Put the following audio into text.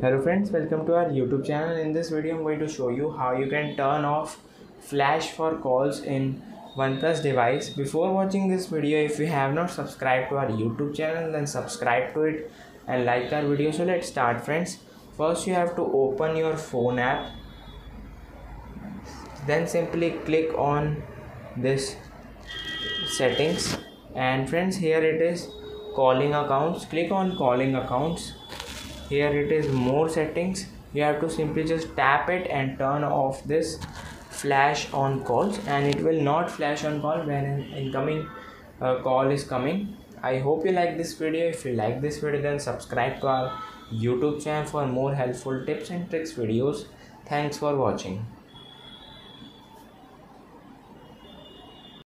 Hello friends, welcome to our YouTube channel. In this video I'm going to show you how you can turn off flash for calls in OnePlus device. Before watching this video, if you have not subscribed to our YouTube channel, then subscribe to it and like our video. So let's start friends. First you have to open your phone app, then simply click on this settings, and friends, here it is calling accounts. Click on calling accounts. Here it is more settings. You have to simply just tap it and turn off this flash on calls, and it will not flash on call when an incoming call is coming. I hope you like this video. If you like this video, then subscribe to our YouTube channel for more helpful tips and tricks videos. Thanks for watching.